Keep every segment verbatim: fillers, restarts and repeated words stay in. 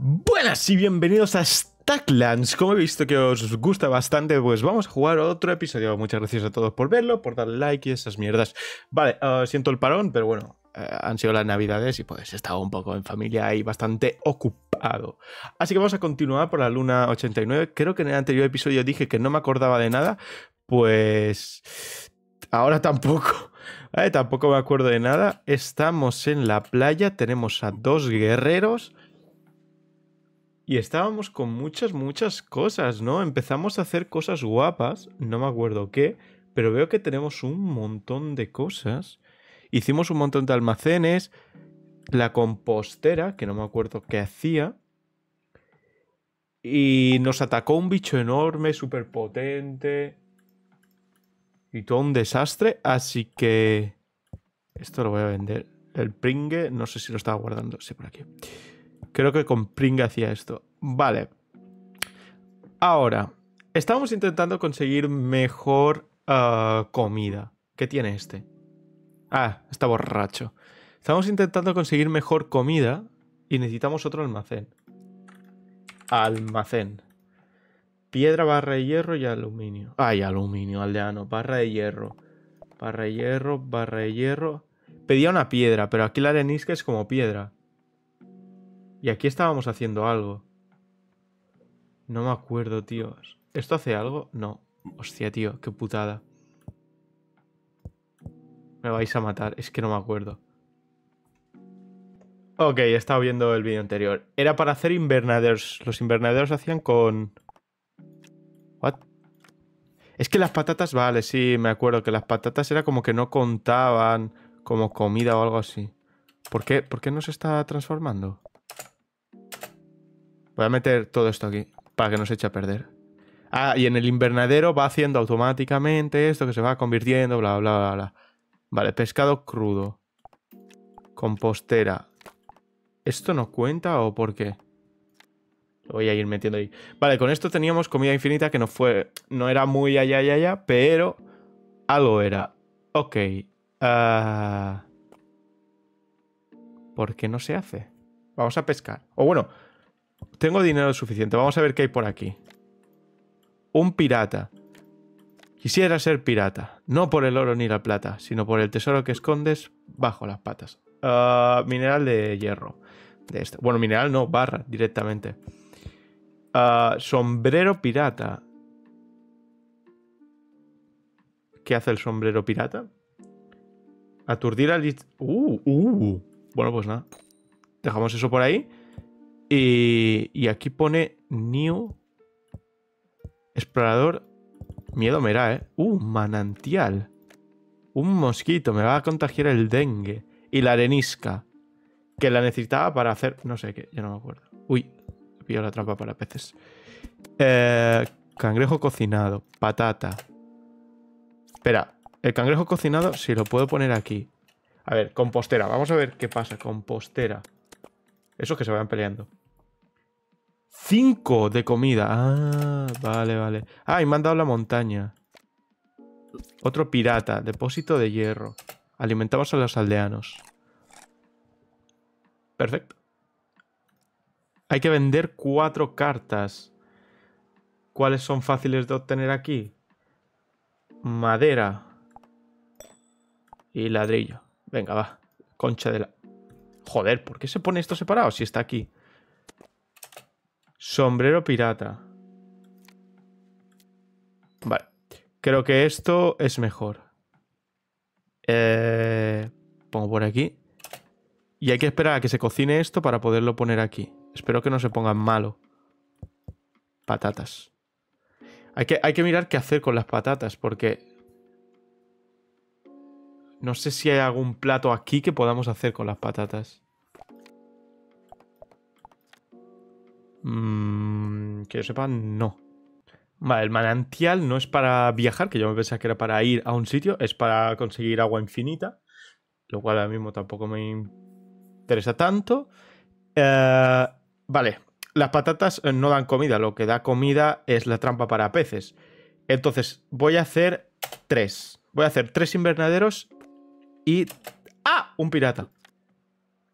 Buenas y bienvenidos a Stacklands. Como he visto que os gusta bastante, pues vamos a jugar otro episodio. Muchas gracias a todos por verlo, por darle like y esas mierdas. Vale, uh, siento el parón, pero bueno, uh, han sido las navidades y pues he estado un poco en familia y bastante ocupado. Así que vamos a continuar por la luna ochenta y nueve. Creo que en el anterior episodio dije que no me acordaba de nada, pues ahora tampoco. ¿Vale? Tampoco me acuerdo de nada. Estamos en la playa, tenemos a dos guerreros. Y estábamos con muchas, muchas cosas, ¿no? Empezamos a hacer cosas guapas, no me acuerdo qué, pero veo que tenemos un montón de cosas. Hicimos un montón de almacenes, la compostera, que no me acuerdo qué hacía, y nos atacó un bicho enorme, súper potente, y todo un desastre, así que... Esto lo voy a vender. El pringue, no sé si lo estaba guardando, sí, por aquí. Creo que con pringa hacía esto. Vale. Ahora, estamos intentando conseguir mejor uh, comida. ¿Qué tiene este? Ah, está borracho. Estamos intentando conseguir mejor comida y necesitamos otro almacén. Almacén. Piedra, barra de hierro y aluminio. Ay, aluminio, aldeano. Barra de hierro. Barra de hierro, barra de hierro. Pedía una piedra, pero aquí la arenisca es como piedra. Y aquí estábamos haciendo algo. No me acuerdo, tío. ¿Esto hace algo? No. Hostia, tío, qué putada. Me vais a matar, es que no me acuerdo. Ok, he estado viendo el vídeo anterior. Era para hacer invernaderos. Los invernaderos hacían con... ¿What? Es que las patatas, vale, sí, me acuerdo que las patatas era como que no contaban como comida o algo así. ¿Por qué? ¿Por qué no se está transformando? Voy a meter todo esto aquí, para que no se eche a perder. Ah, y en el invernadero va haciendo automáticamente esto, que se va convirtiendo, bla, bla, bla, bla. Vale, pescado crudo. Compostera. ¿Esto no cuenta o por qué? Lo voy a ir metiendo ahí. Vale, con esto teníamos comida infinita que no fue... No era muy allá, allá, allá, pero... Algo era. Ok. Uh... ¿Por qué no se hace? Vamos a pescar. O bueno... Tengo dinero suficiente. Vamos a ver qué hay por aquí. Un pirata. Quisiera ser pirata. No por el oro ni la plata, sino por el tesoro que escondes bajo las patas. Uh, mineral de hierro. De esto. Bueno, mineral no, barra directamente. Uh, sombrero pirata. ¿Qué hace el sombrero pirata? Aturdir al... Uh, uh. Bueno, pues nada. Dejamos eso por ahí. Y, y aquí pone New Explorador. Miedo me da, ¿eh? Uh, manantial. Un mosquito. Me va a contagiar el dengue. Y la arenisca. Que la necesitaba para hacer... No sé qué. Ya no me acuerdo. Uy. He pillado la trampa para peces. Eh, cangrejo cocinado. Patata. Espera. El cangrejo cocinado, si lo puedo poner aquí. A ver, compostera. Vamos a ver qué pasa. Compostera. Esos que se vayan peleando. Cinco de comida. Ah, vale, vale. Ah, y me han dado la montaña. Otro pirata. Depósito de hierro. Alimentamos a los aldeanos. Perfecto. Hay que vender cuatro cartas. ¿Cuáles son fáciles de obtener aquí? Madera. Y ladrillo. Venga, va. Concha de la... Joder, ¿por qué se pone esto separado si está aquí? Sombrero pirata. Vale. Creo que esto es mejor. Eh, pongo por aquí. Y hay que esperar a que se cocine esto para poderlo poner aquí. Espero que no se pongan malo. Patatas. Hay que, hay que mirar qué hacer con las patatas porque... No sé si hay algún plato aquí que podamos hacer con las patatas. Mm, que yo sepa, no. Vale, el manantial no es para viajar, que yo me pensaba que era para ir a un sitio. Es para conseguir agua infinita. Lo cual ahora mismo tampoco me interesa tanto. Eh, vale, las patatas no dan comida. Lo que da comida es la trampa para peces. Entonces, voy a hacer tres. Voy a hacer tres invernaderos... Y... ¡Ah! Un pirata.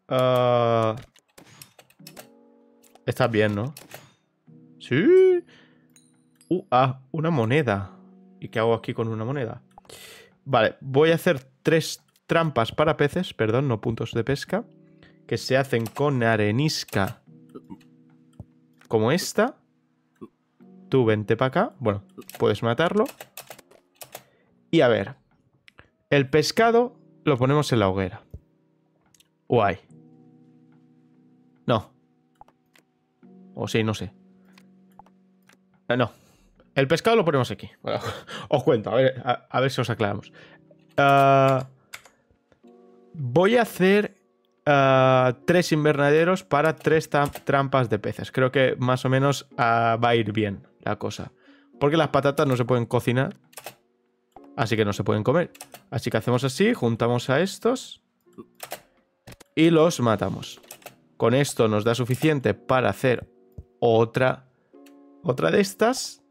Uh... Estás bien, ¿no? Sí. Uh, ah, una moneda. ¿Y qué hago aquí con una moneda? Vale, voy a hacer tres trampas para peces, perdón, no puntos de pesca, que se hacen con arenisca como esta. Tú vente para acá. Bueno, puedes matarlo. Y a ver, el pescado lo ponemos en la hoguera. Guay. No. O sí, no sé. No. El pescado lo ponemos aquí. Bueno, os cuento, a ver, a, a ver si os aclaramos. Uh, voy a hacer uh, tres invernaderos para tres trampas de peces. Creo que más o menos uh, va a ir bien la cosa. Porque las patatas no se pueden cocinar. Así que no se pueden comer. Así que hacemos así, juntamos a estos y los matamos. Con esto nos da suficiente para hacer otra, otra de estas.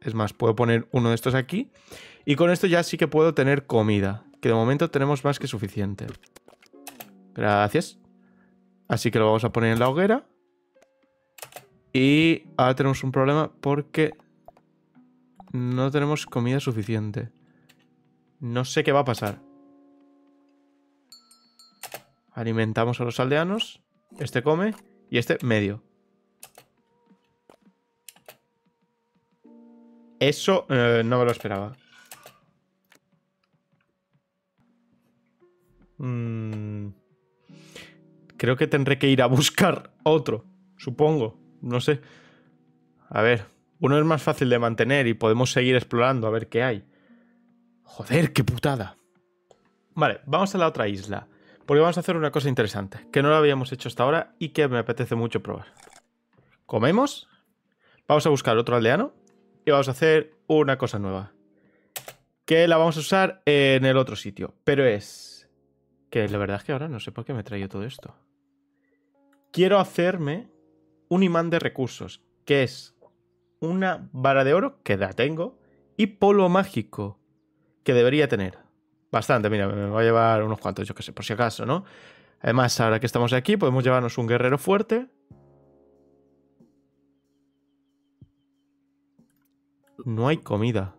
Es más, puedo poner uno de estos aquí. Y con esto ya sí que puedo tener comida. Que de momento tenemos más que suficiente. Gracias. Así que lo vamos a poner en la hoguera. Y ahora tenemos un problema porque no tenemos comida suficiente. No sé qué va a pasar. Alimentamos a los aldeanos. Este come y este medio. Eso eh, no me lo esperaba. Mm, creo que tendré que ir a buscar otro, supongo. No sé. A ver, uno es más fácil de mantener y podemos seguir explorando a ver qué hay. Joder, qué putada. Vale, vamos a la otra isla. Porque vamos a hacer una cosa interesante, que no lo habíamos hecho hasta ahora y que me apetece mucho probar. Comemos. Vamos a buscar otro aldeano. Y vamos a hacer una cosa nueva. Que la vamos a usar en el otro sitio. Pero es... que la verdad es que ahora no sé por qué me he traído todo esto. Quiero hacerme un imán de recursos. Que es una vara de oro, que la tengo. Y polo mágico, que debería tener. Bastante, mira, me va a llevar unos cuantos, yo qué sé, por si acaso, ¿no? Además, ahora que estamos aquí, podemos llevarnos un guerrero fuerte. No hay comida.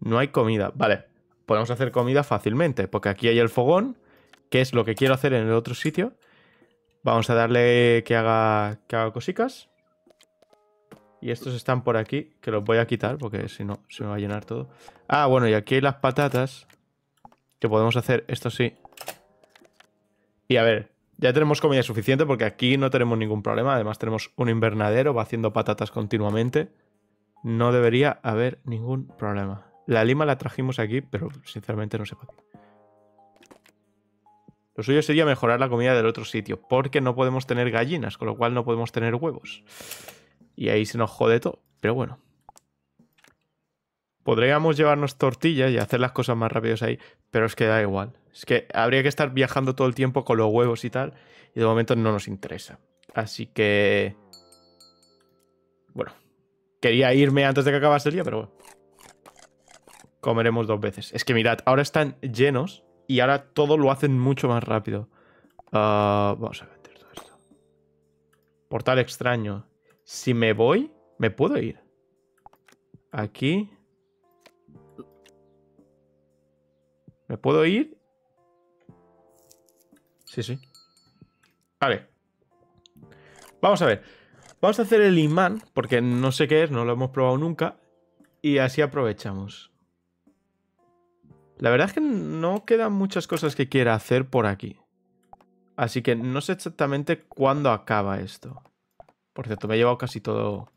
No hay comida. Vale, podemos hacer comida fácilmente, porque aquí hay el fogón, que es lo que quiero hacer en el otro sitio. Vamos a darle que haga, que haga cositas. Y estos están por aquí, que los voy a quitar, porque si no, se me va a llenar todo. Ah, bueno, y aquí hay las patatas, que podemos hacer esto sí. Y a ver, ya tenemos comida suficiente, porque aquí no tenemos ningún problema. Además tenemos un invernadero, va haciendo patatas continuamente. No debería haber ningún problema. La lima la trajimos aquí, pero sinceramente no sé por qué. Lo suyo sería mejorar la comida del otro sitio, porque no podemos tener gallinas, con lo cual no podemos tener huevos. Y ahí se nos jode todo, pero bueno. Podríamos llevarnos tortillas y hacer las cosas más rápidas ahí, pero es que da igual. Es que habría que estar viajando todo el tiempo con los huevos y tal, y de momento no nos interesa. Así que... bueno. Quería irme antes de que acabase el día, pero bueno. Comeremos dos veces. Es que mirad, ahora están llenos y ahora todo lo hacen mucho más rápido. Uh, vamos a vender todo esto. Portal extraño. Si me voy, me puedo ir. Aquí. ¿Me puedo ir? Sí, sí. Vale. Vamos a ver. Vamos a hacer el imán, porque no sé qué es, no lo hemos probado nunca. Y así aprovechamos. La verdad es que no quedan muchas cosas que quiera hacer por aquí. Así que no sé exactamente cuándo acaba esto. Por cierto, me he llevado casi todo.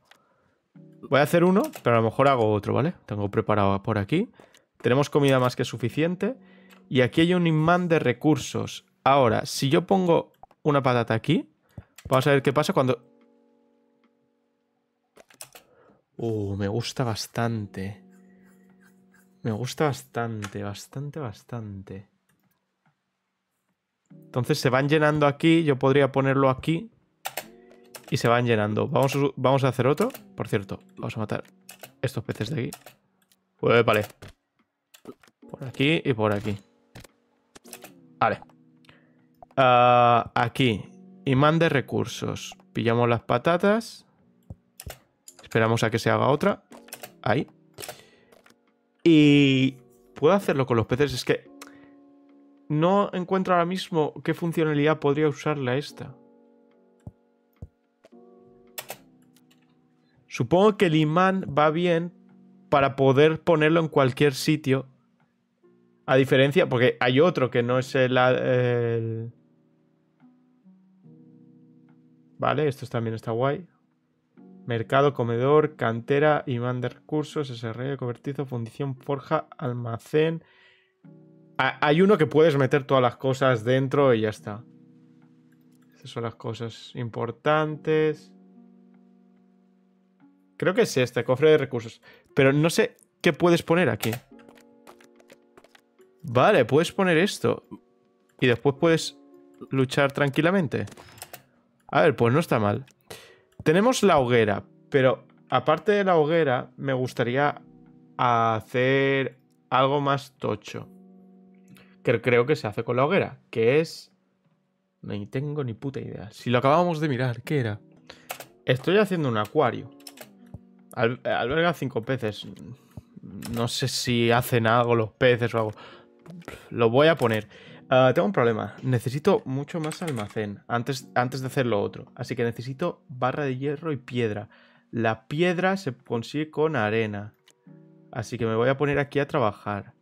Voy a hacer uno, pero a lo mejor hago otro, ¿vale? Tengo preparado por aquí. Tenemos comida más que suficiente. Y aquí hay un imán de recursos. Ahora, si yo pongo una patata aquí, vamos a ver qué pasa cuando... Uh, me gusta bastante. Me gusta bastante, bastante, bastante. Entonces se van llenando aquí. Yo podría ponerlo aquí. Y se van llenando. Vamos, vamos a hacer otro. Por cierto, vamos a matar estos peces de aquí. Pues vale. Por aquí y por aquí. Vale. Uh, aquí. Imán de recursos. Pillamos las patatas. Esperamos a que se haga otra. Ahí. Y puedo hacerlo con los peces. Es que no encuentro ahora mismo qué funcionalidad podría usarla esta. Supongo que el imán va bien para poder ponerlo en cualquier sitio. A diferencia, porque hay otro que no es el... el... Vale, esto también está guay. Mercado, comedor, cantera, imán de recursos, S R E, cobertizo, fundición, forja, almacén... Hay uno que puedes meter todas las cosas dentro y ya está. Estas son las cosas importantes. Creo que es este, cofre de recursos. Pero no sé qué puedes poner aquí. Vale, puedes poner esto. Y después puedes luchar tranquilamente. A ver, pues no está mal. Tenemos la hoguera. Pero aparte de la hoguera, me gustaría hacer algo más tocho. Que creo que se hace con la hoguera, que es... No tengo ni puta idea. Si lo acabamos de mirar, ¿qué era? Estoy haciendo un acuario. Al... Alberga cinco peces. No sé si hacen algo los peces o algo. Lo voy a poner. Uh, tengo un problema. Necesito mucho más almacén antes, antes de hacer lo otro. Así que necesito barra de hierro y piedra. La piedra se consigue con arena. Así que me voy a poner aquí a trabajar.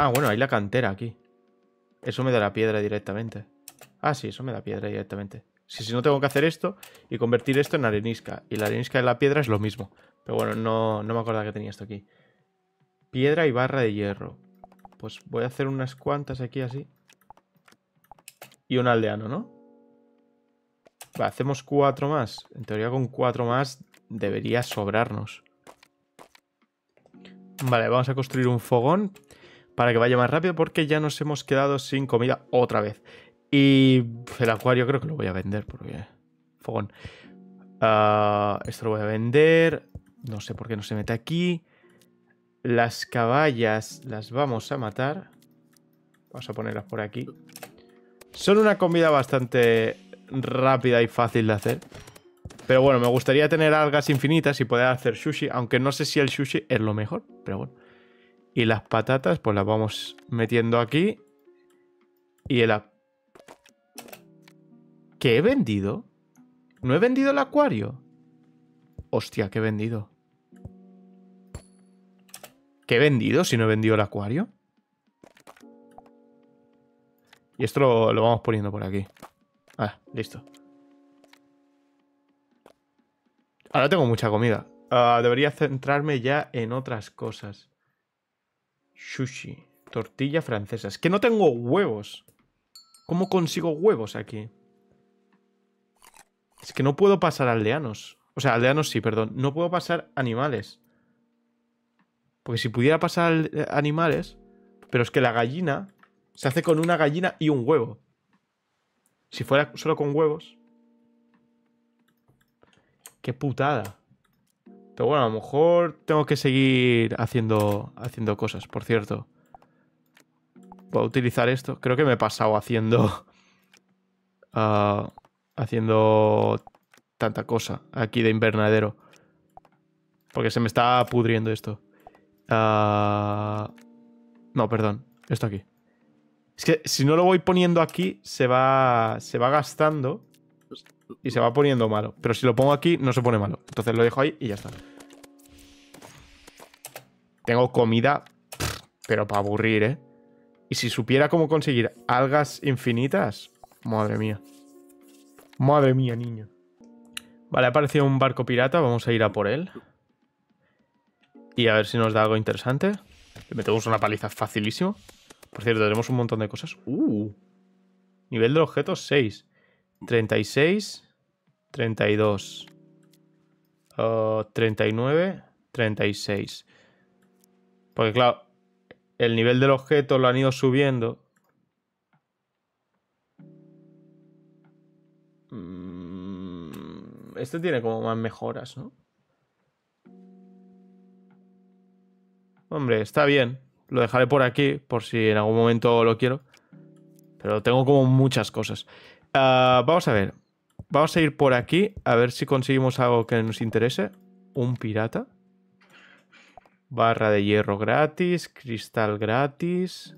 Ah, bueno, hay la cantera aquí. Eso me da la piedra directamente. Ah, sí, eso me da piedra directamente. Si, si no tengo que hacer esto y convertir esto en arenisca. Y la arenisca y la piedra es lo mismo. Pero bueno, no, no me acordaba que tenía esto aquí. Piedra y barra de hierro. Pues voy a hacer unas cuantas aquí así. Y un aldeano, ¿no? Va, hacemos cuatro más. En teoría con cuatro más debería sobrarnos. Vale, vamos a construir un fogón. Para que vaya más rápido porque ya nos hemos quedado sin comida otra vez. Y el acuario creo que lo voy a vender porque... Fogón. Uh, esto lo voy a vender. No sé por qué no se mete aquí. Las caballas las vamos a matar. Vamos a ponerlas por aquí. Son una comida bastante rápida y fácil de hacer. Pero bueno, me gustaría tener algas infinitas y poder hacer sushi. Aunque no sé si el sushi es lo mejor, pero bueno. Y las patatas, pues las vamos metiendo aquí. Y el... A... ¿Qué he vendido? ¿No he vendido el acuario? Hostia, ¿qué he vendido? ¿Qué he vendido si no he vendido el acuario? Y esto lo, lo vamos poniendo por aquí. Ah, listo. Ahora tengo mucha comida. Uh, debería centrarme ya en otras cosas. Sushi, tortilla francesa. Es que no tengo huevos. ¿Cómo consigo huevos aquí? Es que no puedo pasar aldeanos. O sea, aldeanos sí, perdón. No puedo pasar animales. Porque si pudiera pasar animales... Pero es que la gallina se hace con una gallina y un huevo. Si fuera solo con huevos... ¡Qué putada! Pero bueno, a lo mejor tengo que seguir haciendo, haciendo cosas, por cierto. Voy a utilizar esto. Creo que me he pasado haciendo... Uh, haciendo tanta cosa aquí de invernadero. Porque se me está pudriendo esto. Uh, no, perdón. Esto aquí. Es que si no lo voy poniendo aquí, se va, se va gastando... Y se va poniendo malo. Pero si lo pongo aquí, no se pone malo. Entonces lo dejo ahí y ya está. Tengo comida, pero para aburrir, ¿eh? Y si supiera cómo conseguir algas infinitas... Madre mía. Madre mía, niño. Vale, ha aparecido un barco pirata. Vamos a ir a por él. Y a ver si nos da algo interesante. Le metemos una paliza facilísimo. Por cierto, tenemos un montón de cosas. ¡Uh! Nivel de objetos seis. treinta y seis, treinta y dos, uh, treinta y nueve, treinta y seis. Porque claro, el nivel del objeto lo han ido subiendo. Este tiene como más mejoras, ¿no? Hombre, está bien. Lo dejaré por aquí, por si en algún momento lo quiero. Pero tengo como muchas cosas. Uh, vamos a ver. Vamos a ir por aquí, a ver si conseguimos algo que nos interese. Un pirata. Barra de hierro gratis, cristal gratis.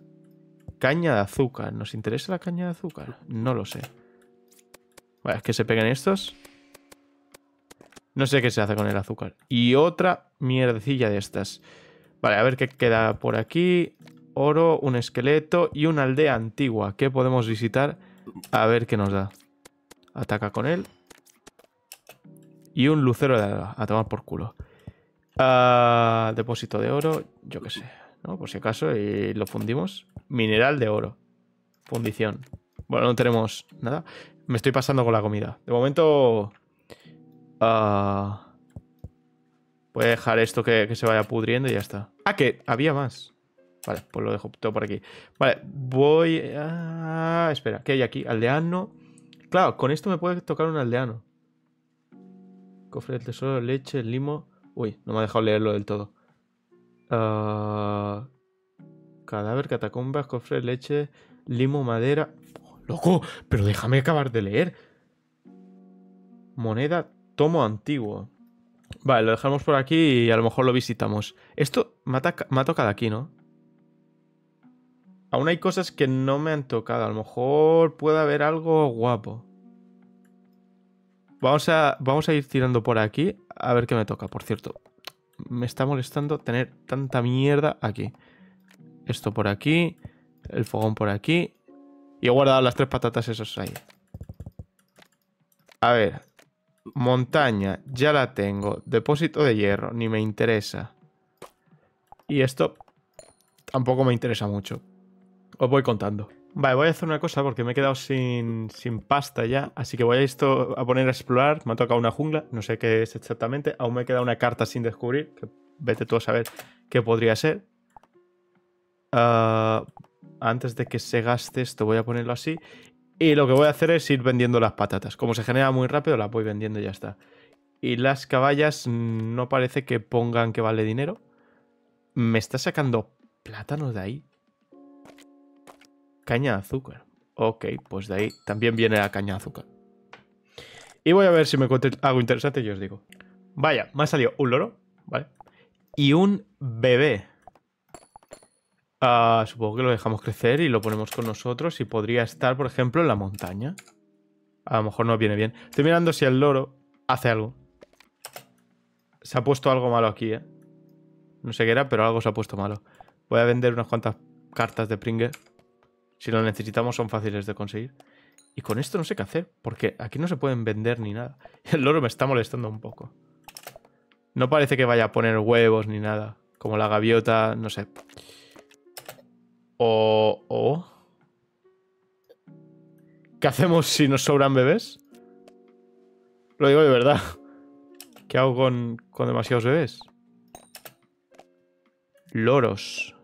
Caña de azúcar. ¿Nos interesa la caña de azúcar? No lo sé. Vale, es que se peguen estos. No sé qué se hace con el azúcar. Y otra mierdecilla de estas. Vale, a ver qué queda por aquí. Oro, un esqueleto y una aldea antigua que podemos visitar. A ver qué nos da. Ataca con él. Y un lucero de alba. A tomar por culo. Uh, depósito de oro. Yo qué sé. ¿No? Por si acaso. Y lo fundimos. Mineral de oro. Fundición. Bueno, no tenemos nada. Me estoy pasando con la comida. De momento... Uh, voy a dejar esto que, que se vaya pudriendo y ya está. Ah, que había más. Vale, pues lo dejo todo por aquí. Vale, voy a... Espera, ¿qué hay aquí? Aldeano. Claro, con esto me puede tocar un aldeano. Cofre del tesoro, leche, limo... Uy, no me ha dejado leerlo del todo. Uh, cadáver, catacumbas, cofre, leche, limo, madera... Oh, ¡loco! Pero déjame acabar de leer. Moneda, tomo antiguo. Vale, lo dejamos por aquí y a lo mejor lo visitamos. Esto me ha, me ha tocado aquí, ¿no? Aún hay cosas que no me han tocado. A lo mejor puede haber algo guapo. Vamos a, vamos a ir tirando por aquí. A ver qué me toca, por cierto. Me está molestando tener tanta mierda aquí. Esto por aquí. El fogón por aquí. Y he guardado las tres patatas esas ahí. A ver. Montaña. Ya la tengo. Depósito de hierro. Ni me interesa. Y esto... Tampoco me interesa mucho. Os voy contando. Vale, voy a hacer una cosa porque me he quedado sin, sin pasta ya. Así que voy a esto a poner a explorar. Me ha tocado una jungla. No sé qué es exactamente. Aún me queda una carta sin descubrir. Que vete tú a saber qué podría ser. Uh, antes de que se gaste esto voy a ponerlo así. Y lo que voy a hacer es ir vendiendo las patatas. Como se genera muy rápido las voy vendiendo y ya está. Y las caballas no parece que pongan que vale dinero. Me está sacando... Plátanos de ahí. Caña de azúcar. Ok, pues de ahí también viene la caña de azúcar. Y voy a ver si me encuentro algo interesante y os digo. Vaya, me ha salido un loro, ¿vale? Y un bebé. Uh, supongo que lo dejamos crecer y lo ponemos con nosotros y podría estar, por ejemplo, en la montaña. A lo mejor no viene bien. Estoy mirando si el loro hace algo. Se ha puesto algo malo aquí, ¿eh? No sé qué era, pero algo se ha puesto malo. Voy a vender unas cuantas cartas de Pringle. Si lo necesitamos son fáciles de conseguir. Y con esto no sé qué hacer, porque aquí no se pueden vender ni nada. El loro me está molestando un poco. No parece que vaya a poner huevos ni nada. Como la gaviota, no sé. O... o... ¿Qué hacemos si nos sobran bebés? Lo digo de verdad. ¿Qué hago con, con demasiados bebés? Loros.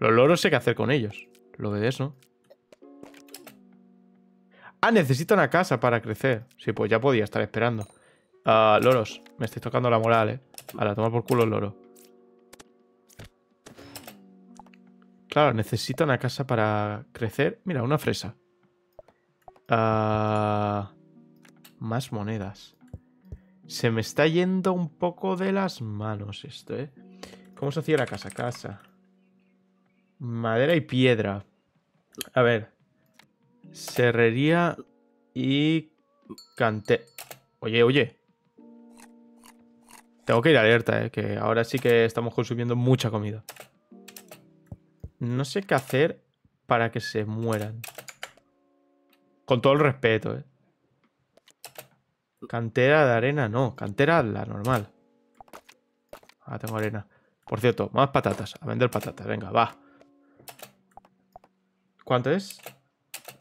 Los loros sé qué hacer con ellos. Los bebés, ¿no? Ah, necesito una casa para crecer. Sí, pues ya podía estar esperando. Uh, loros, me estáis tocando la moral, ¿eh? Ahora, toma por culo el loro. Claro, necesito una casa para crecer. Mira, una fresa. Uh, más monedas. Se me está yendo un poco de las manos esto, ¿eh? ¿Cómo se hacía la casa? Casa. Madera y piedra. A ver. Serrería y cante... Oye, oye. Tengo que ir alerta, ¿eh? Que ahora sí que estamos consumiendo mucha comida. No sé qué hacer para que se mueran. Con todo el respeto, ¿eh? Cantera de arena, no. Cantera la normal. Ah, tengo arena. Por cierto, más patatas. A vender patatas. Venga, va. ¿Cuánto es?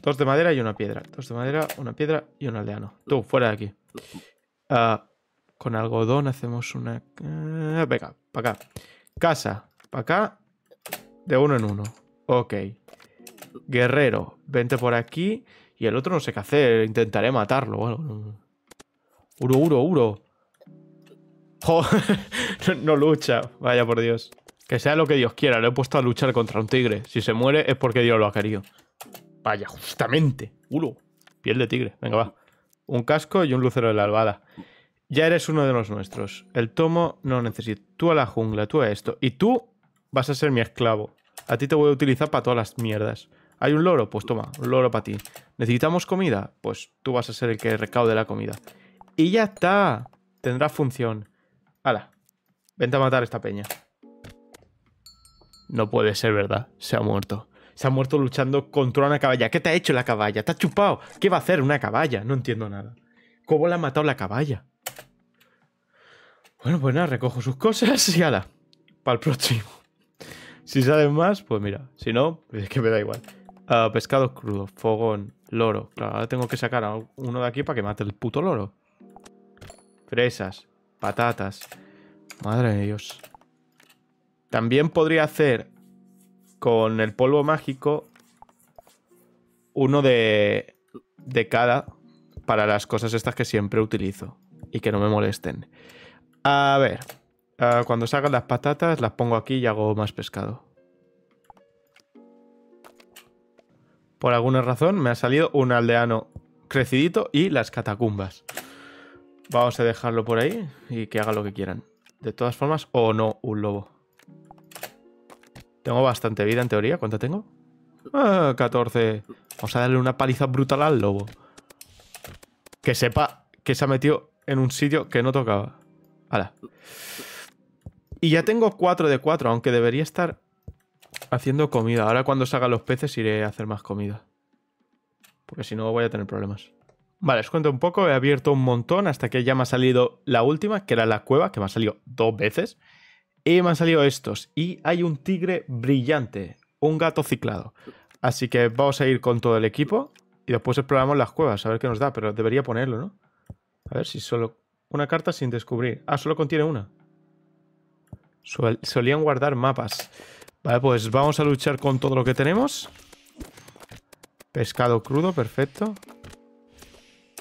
Dos de madera y una piedra. Dos de madera, una piedra y un aldeano. Tú, fuera de aquí. Uh, con algodón hacemos una... Uh, venga, para acá. Casa, para acá. De uno en uno. Ok. Guerrero, vente por aquí. Y el otro no sé qué hacer. Intentaré matarlo. Bueno, uro, uro, uro. No, no lucha, vaya por Dios. Que sea lo que Dios quiera, lo he puesto a luchar contra un tigre. Si se muere es porque Dios lo ha querido. Vaya, justamente. Ulo, piel de tigre, venga va. un casco y un lucero de la albada. Ya eres uno de los nuestros. El tomo no lo necesito. Tú a la jungla, tú a esto. Y tú vas a ser mi esclavo. A ti te voy a utilizar para todas las mierdas. ¿Hay un loro? Pues toma, un loro para ti. ¿Necesitamos comida? Pues tú vas a ser el que recaude la comida. Y ya está. Tendrás función. Hala. Vente a matar a esta peña. No puede ser verdad. Se ha muerto. Se ha muerto luchando contra una caballa. ¿Qué te ha hecho la caballa? ¿Te ha chupado? ¿Qué va a hacer una caballa? No entiendo nada. ¿Cómo la ha matado la caballa? Bueno, pues nada, recojo sus cosas y ala, para el próximo. Si saben más, pues mira. Si no, pues es que me da igual. Uh, pescado crudo, fogón, loro. Claro, ahora tengo que sacar a uno de aquí para que mate el puto loro. Fresas, patatas. Madre de Dios. También podría hacer con el polvo mágico uno de, de cada para las cosas estas que siempre utilizo y que no me molesten. A ver, uh, cuando salgan las patatas las pongo aquí y hago más pescado. Por alguna razón me ha salido un aldeano crecidito y las catacumbas. Vamos a dejarlo por ahí y que haga lo que quieran. De todas formas, o no, un lobo. Tengo bastante vida en teoría. ¿Cuánta tengo? Ah, catorce. Vamos a darle una paliza brutal al lobo. Que sepa que se ha metido en un sitio que no tocaba. Hala. Y ya tengo cuatro de cuatro, aunque debería estar haciendo comida. Ahora cuando salgan los peces iré a hacer más comida. Porque si no voy a tener problemas. Vale, os cuento un poco. He abierto un montón hasta que ya me ha salido la última, que era la cueva, que me ha salido dos veces. Y me han salido estos. Y hay un tigre brillante, un gato ciclado. Así que vamos a ir con todo el equipo y después exploramos las cuevas, a ver qué nos da. Pero debería ponerlo, ¿no? A ver si solo... Una carta sin descubrir. Ah, solo contiene una. Sol- solían guardar mapas. Vale, pues vamos a luchar con todo lo que tenemos. Pescado crudo, perfecto.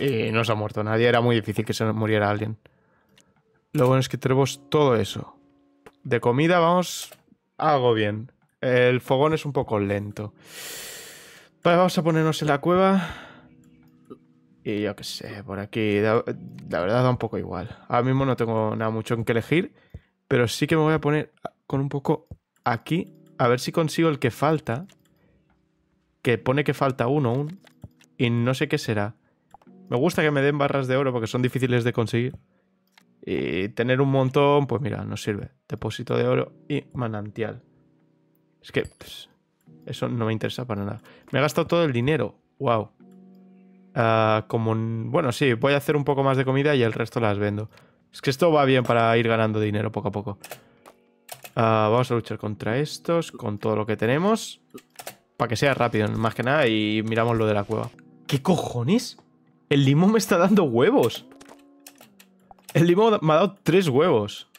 Y no se ha muerto nadie. Era muy difícil que se muriera alguien. Lo bueno es que tenemos todo eso. De comida vamos... Algo bien. El fogón es un poco lento. Vale, vamos a ponernos en la cueva... Y yo qué sé, por aquí... La verdad da un poco igual. Ahora mismo no tengo nada mucho en que elegir. Pero sí que me voy a poner con un poco aquí. A ver si consigo el que falta. Que pone que falta uno aún. Y no sé qué será. Me gusta que me den barras de oro porque son difíciles de conseguir. Y tener un montón, pues mira, nos sirve. Depósito de oro y manantial. Es que pues, eso no me interesa para nada. Me he gastado todo el dinero. Wow. Uh, como un... Bueno, sí, voy a hacer un poco más de comida y el resto las vendo. Es que esto va bien para ir ganando dinero poco a poco. Uh, vamos a luchar contra estos, con todo lo que tenemos. Para que sea rápido, más que nada, y miramos lo de la cueva. ¿Qué cojones? El limón me está dando huevos. El limón me ha dado tres huevos.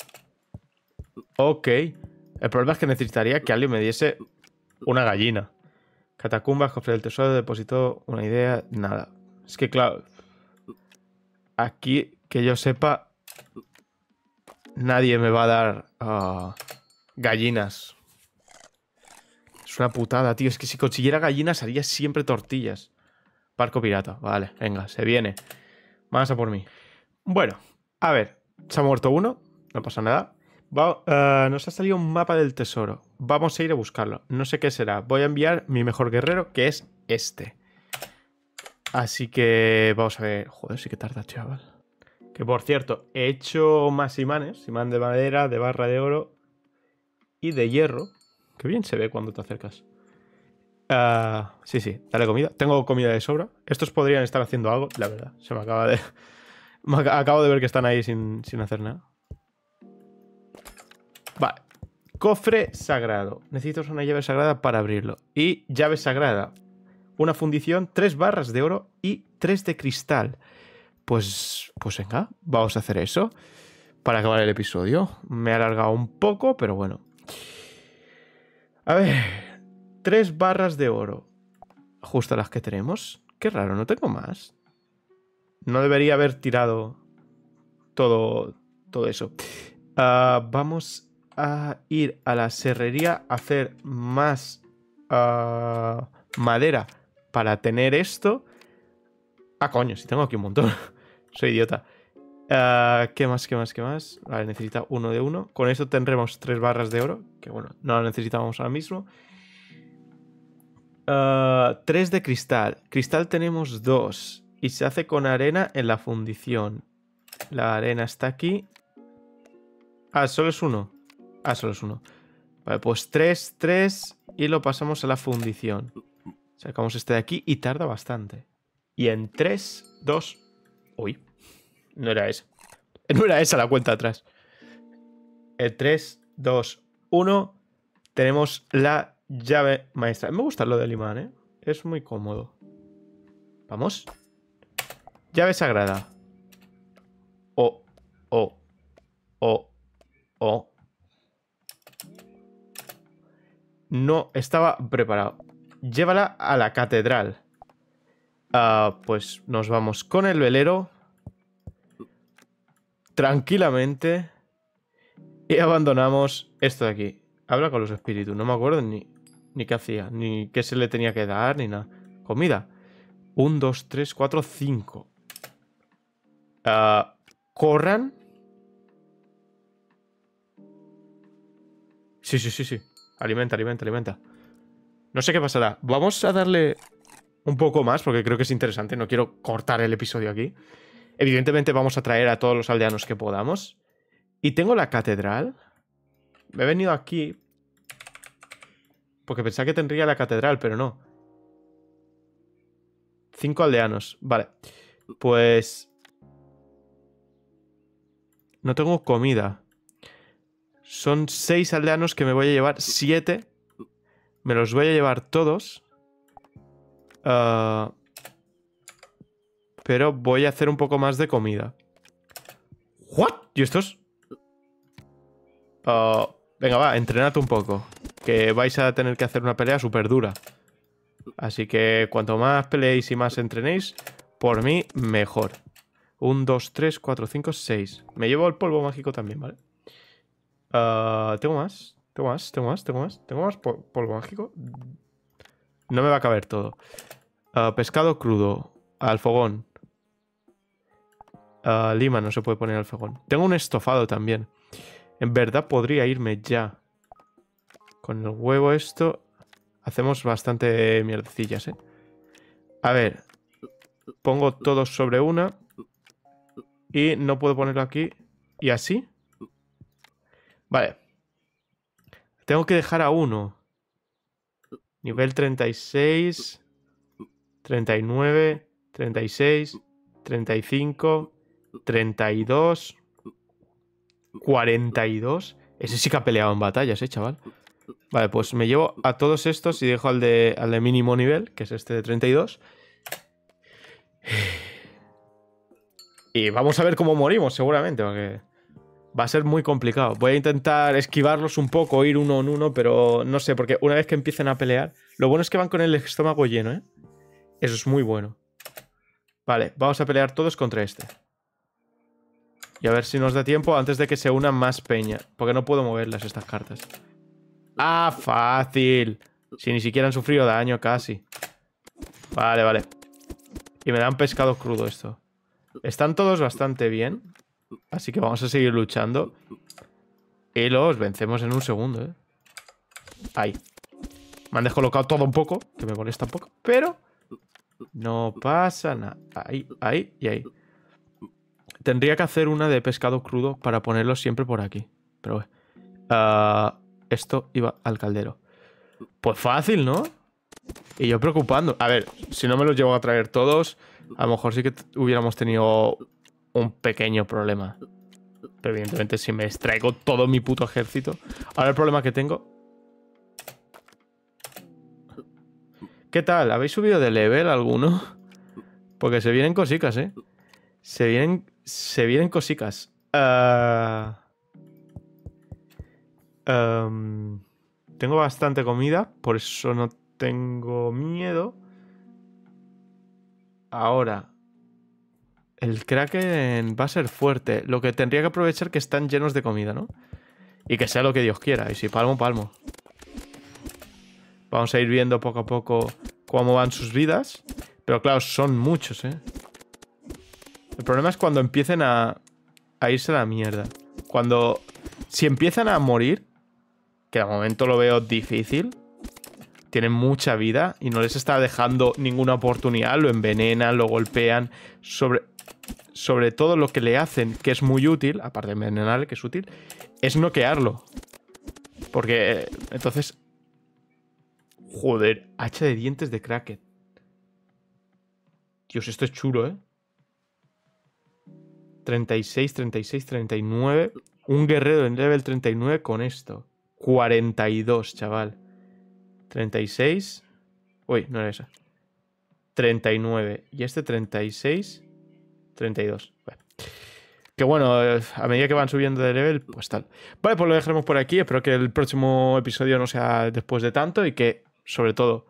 Ok. El problema es que necesitaría que alguien me diese una gallina. Catacumbas, cofre del tesoro, depósito, una idea, nada. Es que claro, aquí que yo sepa, nadie me va a dar uh, gallinas. Es una putada, tío. Es que si consiguiera gallinas haría siempre tortillas. Barco pirata, vale, venga, se viene. Más a por mí. Bueno, a ver, se ha muerto uno, no pasa nada. Va, uh, nos ha salido un mapa del tesoro. Vamos a ir a buscarlo. No sé qué será. Voy a enviar mi mejor guerrero, que es este. Así que vamos a ver. Joder, sí que tarda, chaval. Que por cierto, he hecho más imanes. Imán de madera, de barra de oro y de hierro. Que bien se ve cuando te acercas. uh, Sí, sí, dale comida. Tengo comida de sobra. Estos podrían estar haciendo algo, la verdad. Se me acaba de... me acabo de ver que están ahí sin, sin hacer nada. Vale, cofre sagrado. Necesitas una llave sagrada para abrirlo. Y llave sagrada. Una fundición, tres barras de oro y tres de cristal. Pues, pues venga, vamos a hacer eso para acabar el episodio. Me he alargado un poco, pero bueno. A ver, tres barras de oro. Justo las que tenemos. Qué raro, no tengo más. No debería haber tirado todo, todo eso. Uh, vamos a ir a la serrería a hacer más uh, madera para tener esto Ah, coño, si tengo aquí un montón. Soy idiota. Uh, ¿Qué más, qué más, qué más? Vale, necesita uno de uno. Con esto tendremos tres barras de oro. Que bueno, no las necesitamos ahora mismo. Uh, tres de cristal. Cristal tenemos dos. Y se hace con arena en la fundición. La arena está aquí. Ah, solo es uno. Ah, solo es uno. Vale, pues tres, tres. Y lo pasamos a la fundición. Sacamos este de aquí y tarda bastante. Y en tres, dos... Uy, no era esa. No era esa la cuenta atrás. En tres, dos, uno... Tenemos la llave maestra. Me gusta lo del imán, ¿eh? Es muy cómodo. Vamos. Llave sagrada. Oh, oh, oh, oh. No estaba preparado. Llévala a la catedral. Uh, pues nos vamos con el velero tranquilamente y abandonamos esto de aquí. Habla con los espíritus. No me acuerdo ni, ni qué hacía, ni qué se le tenía que dar, ni nada. Comida. uno, dos, tres, cuatro, cinco. Corran. Sí, sí, sí, sí. Alimenta, alimenta, alimenta. No sé qué pasará. Vamos a darle un poco más porque creo que es interesante. No quiero cortar el episodio aquí. Evidentemente vamos a traer a todos los aldeanos que podamos. Y tengo la catedral. Me he venido aquí porque pensaba que tendría la catedral, pero no. Cinco aldeanos. Vale. Pues... no tengo comida. Son seis aldeanos que me voy a llevar. Siete. Me los voy a llevar todos. Uh, pero voy a hacer un poco más de comida. ¿What? ¿Y estos? Uh, venga, va, entrenad un poco. Que vais a tener que hacer una pelea súper dura. Así que cuanto más peleéis y más entrenéis, por mí, mejor. uno, dos, tres, cuatro, cinco, seis. Me llevo el polvo mágico también, ¿vale? Uh, tengo más, tengo más, tengo más, tengo más, tengo más pol polvo mágico. No me va a caber todo. Uh, pescado crudo, al fogón. Uh, lima no se puede poner al fogón. Tengo un estofado también. En verdad podría irme ya. Con el huevo esto hacemos bastante mierdecillas, ¿eh? A ver, pongo todo sobre una y no puedo ponerlo aquí y así. Vale. Tengo que dejar a uno. Nivel treinta y seis, treinta y nueve, treinta y seis, treinta y cinco, treinta y dos, cuarenta y dos. Ese sí que ha peleado en batallas, eh, chaval. Vale, pues me llevo a todos estos y dejo al de, al de mínimo nivel, que es este de treinta y dos. Y vamos a ver cómo morimos, seguramente, porque... va a ser muy complicado. Voy a intentar esquivarlos un poco, ir uno en uno, pero no sé, porque una vez que empiecen a pelear... lo bueno es que van con el estómago lleno, ¿eh? Eso es muy bueno. Vale, vamos a pelear todos contra este. Y a ver si nos da tiempo antes de que se unan más peña. Porque no puedo moverlas estas cartas. ¡Ah, fácil! Si ni siquiera han sufrido daño casi. Vale, vale. Y me dan pescado crudo esto. Están todos bastante bien. Así que vamos a seguir luchando. Y los vencemos en un segundo, ¿eh? Ahí. Me han descolocado todo un poco, que me molesta un poco. Pero no pasa nada. Ahí, ahí y ahí. Tendría que hacer una de pescado crudo para ponerlo siempre por aquí. Pero bueno. Uh, esto iba al caldero. Pues fácil, ¿no? Y yo preocupando. A ver, si no me los llevo a traer todos, a lo mejor sí que hubiéramos tenido... un pequeño problema. Pero evidentemente si me extraigo todo mi puto ejército... ahora el problema que tengo... ¿Qué tal? ¿Habéis subido de level alguno? Porque se vienen cosicas, ¿eh? Se vienen... se vienen cosicas. Uh... Um... Tengo bastante comida, por eso no tengo miedo. Ahora... el Kraken va a ser fuerte. Lo que tendría que aprovechar que están llenos de comida, ¿no? Y que sea lo que Dios quiera. Y si palmo, palmo. Vamos a ir viendo poco a poco cómo van sus vidas. Pero claro, son muchos, ¿eh? El problema es cuando empiecen a, a irse a la mierda. Cuando... Si empiezan a morir, que de momento lo veo difícil, tienen mucha vida y no les está dejando ninguna oportunidad. Lo envenenan, lo golpean. Sobre, sobre todo lo que le hacen, que es muy útil, aparte de envenenarle, que es útil, es noquearlo. Porque, entonces... Joder, hacha de dientes de Kraken. Dios, esto es chulo, ¿eh? treinta y seis, treinta y seis, treinta y nueve... Un guerrero en level treinta y nueve con esto. cuarenta y dos, chaval. treinta y seis. Uy, no era esa. treinta y nueve. Y este treinta y seis. treinta y dos. Bueno. Que bueno, a medida que van subiendo de level, pues tal. Vale, pues lo dejaremos por aquí. Espero que el próximo episodio no sea después de tanto. Y que, sobre todo,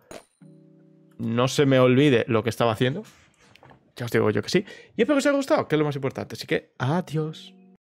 no se me olvide lo que estaba haciendo. Ya os digo yo que sí. Y espero que os haya gustado, que es lo más importante. Así que, adiós.